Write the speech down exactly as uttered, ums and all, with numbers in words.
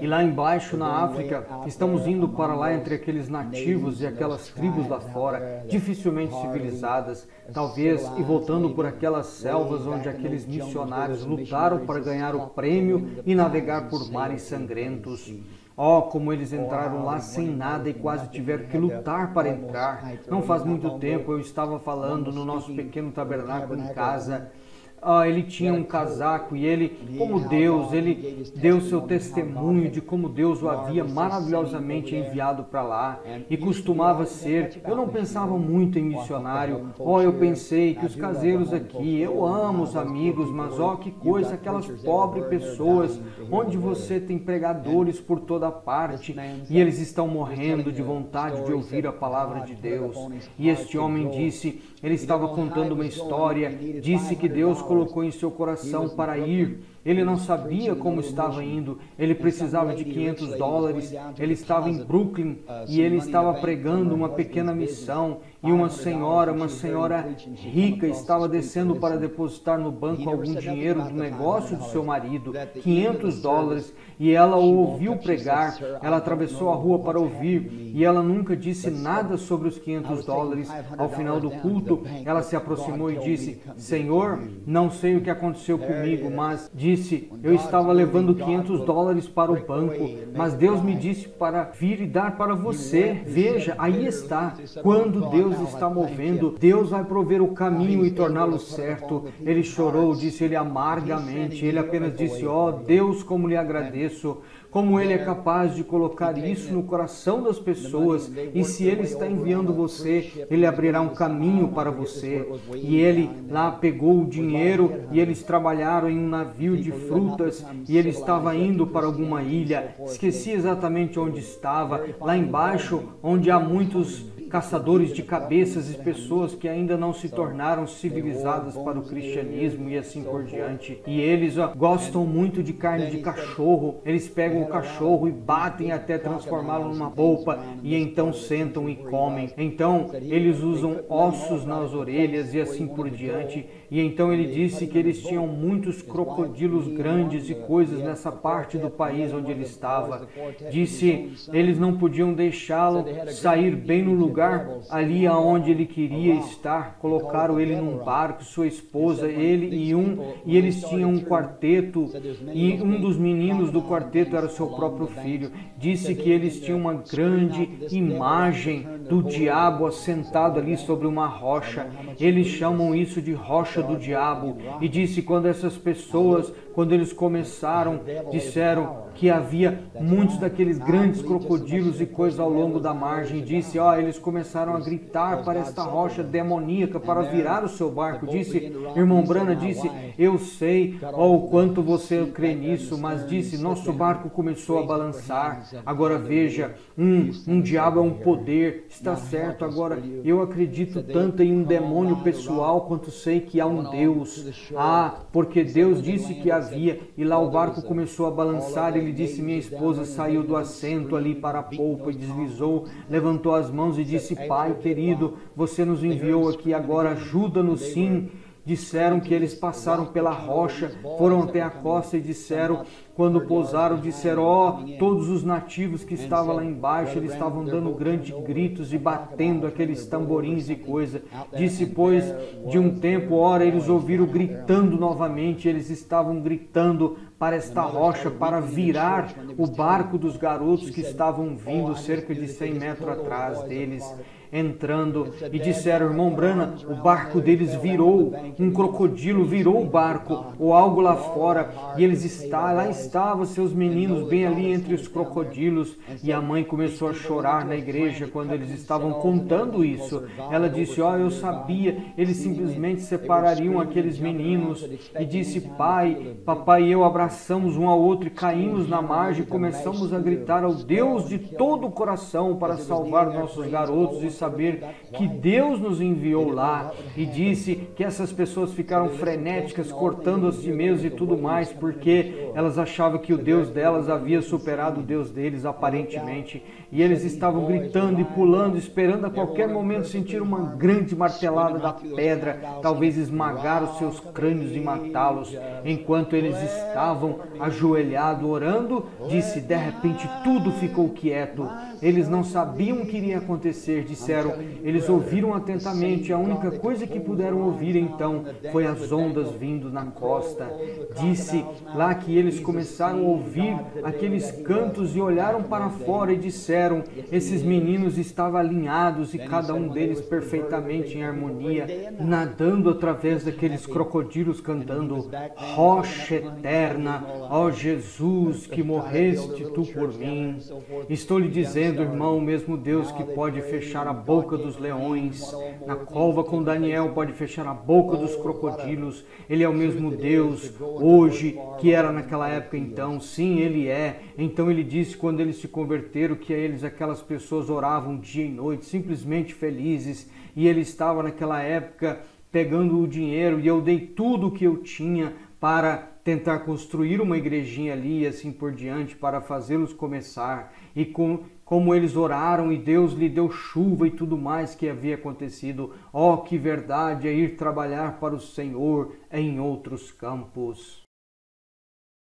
E lá embaixo, na África, estamos indo para lá entre aqueles nativos e aquelas tribos lá fora, dificilmente civilizadas, talvez, e voltando por aquelas selvas onde aqueles missionários lutaram para ganhar o prêmio e navegar por mares sangrentos. Oh, como eles entraram lá sem nada e quase tiveram que lutar para entrar. Não faz muito tempo eu estava falando no nosso pequeno tabernáculo em casa. Ah, ele tinha um casaco e ele, como Deus, ele deu seu testemunho de como Deus o havia maravilhosamente enviado para lá. E costumava ser, eu não pensava muito em missionário. Oh, eu pensei que os caseiros aqui, eu amo os amigos, mas ó, oh, que coisa, aquelas pobres pessoas, onde você tem pregadores por toda parte e eles estão morrendo de vontade de ouvir a palavra de Deus. E este homem disse, ele estava contando uma história, disse que Deus colocou em seu coração para ir. Ele não sabia como estava indo, ele precisava de quinhentos dólares, ele estava em Brooklyn e ele estava pregando uma pequena missão e uma senhora, uma senhora rica estava descendo para depositar no banco algum dinheiro do negócio do seu marido, quinhentos dólares, e ela o ouviu pregar, ela atravessou a rua para ouvir e ela nunca disse nada sobre os quinhentos dólares. Ao final do culto, ela se aproximou e disse, Senhor, não sei o que aconteceu comigo, mas disse, Disse, eu estava levando quinhentos dólares para o banco, mas Deus me disse para vir e dar para você. Veja, aí está. Quando Deus está movendo, Deus vai prover o caminho e torná-lo certo. Ele chorou, disse ele amargamente. Ele apenas disse, ó, Deus, como lhe agradeço. Como Ele é capaz de colocar isso no coração das pessoas, e se Ele está enviando você, Ele abrirá um caminho para você. E Ele lá pegou o dinheiro, e eles trabalharam em um navio de frutas, e ele estava indo para alguma ilha, esqueci exatamente onde estava, lá embaixo, onde há muitos caçadores de cabeças e pessoas que ainda não se tornaram civilizadas para o cristianismo e assim por diante. E eles ó, gostam muito de carne de cachorro, eles pegam o cachorro e batem até transformá-lo numa polpa e então sentam e comem. Então eles usam ossos nas orelhas e assim por diante. E então ele disse que eles tinham muitos crocodilos grandes e coisas nessa parte do país onde ele estava. Disse, eles não podiam deixá-lo sair bem no lugar ali aonde ele queria estar. Colocaram ele num barco, sua esposa, ele e um, e eles tinham um quarteto, e um dos meninos do quarteto era seu próprio filho. Disse que eles tinham uma grande imagem do diabo assentado ali sobre uma rocha. Eles chamam isso de rocha do diabo. E disse, quando essas pessoas, quando eles começaram, disseram que havia muitos daqueles grandes crocodilos e coisas ao longo da margem. E disse, ó, oh, eles começaram a gritar para esta rocha demoníaca para virar o seu barco. Disse, irmão Branham disse, eu sei ó, o quanto você crê nisso, mas disse, nosso barco começou a balançar. Agora veja, um, um diabo é um poder, está certo. Agora, eu acredito tanto em um demônio pessoal quanto sei que há um Deus. Ah, porque Deus disse que havia, e lá o barco começou a balançar. Ele disse, minha esposa saiu do assento ali para a polpa e deslizou, levantou as mãos e disse, Pai querido, você nos enviou aqui agora, ajuda-nos sim. Disseram que eles passaram pela rocha, foram até a costa e disseram, quando pousaram, disseram, ó, oh, todos os nativos que estavam lá embaixo, eles estavam dando grandes gritos e batendo aqueles tamborins e coisa. Disse, pois, de um tempo, ora, eles ouviram gritando novamente, eles estavam gritando para esta rocha, para virar o barco dos garotos que estavam vindo cerca de cem metros atrás deles. Entrando e disseram, irmão Branham, o barco deles virou, um crocodilo virou o barco, ou algo lá fora, e eles está, lá estavam seus meninos bem ali entre os crocodilos, e a mãe começou a chorar na igreja quando eles estavam contando isso. Ela disse, ó, oh, eu sabia, eles simplesmente separariam aqueles meninos, e disse, pai, papai e eu abraçamos um ao outro e caímos na margem, e começamos a gritar ao Deus de todo o coração para salvar nossos garotos e saber que Deus nos enviou lá. E disse que essas pessoas ficaram frenéticas, cortando a si mesmas e tudo mais, porque Elas achavam que o Deus delas havia superado o Deus deles, aparentemente. E eles estavam gritando e pulando, esperando a qualquer momento sentir uma grande martelada da pedra, talvez esmagar os seus crânios e matá-los. Enquanto eles estavam ajoelhados orando, disse, de repente tudo ficou quieto. Eles não sabiam o que iria acontecer, disseram. Eles ouviram atentamente. A única coisa que puderam ouvir, então, foi as ondas vindo na costa. Disse lá que eles começaram a ouvir aqueles cantos e olharam para fora e disseram, esses meninos estavam alinhados e cada um deles perfeitamente em harmonia, nadando através daqueles crocodilos, cantando, rocha eterna, ó Jesus, que morreste tu por mim. Estou lhe dizendo, irmão, o mesmo Deus que pode fechar a boca dos leões, na cova com Daniel pode fechar a boca dos crocodilos, ele é o mesmo Deus hoje que era naquela época então, sim, ele é. Então ele disse, quando eles se converteram, que a eles aquelas pessoas oravam dia e noite, simplesmente felizes, e ele estava naquela época pegando o dinheiro, e eu dei tudo o que eu tinha para tentar construir uma igrejinha ali e assim por diante, para fazê-los começar, e com como eles oraram e Deus lhe deu chuva e tudo mais que havia acontecido. Oh, que verdade é ir trabalhar para o Senhor em outros campos.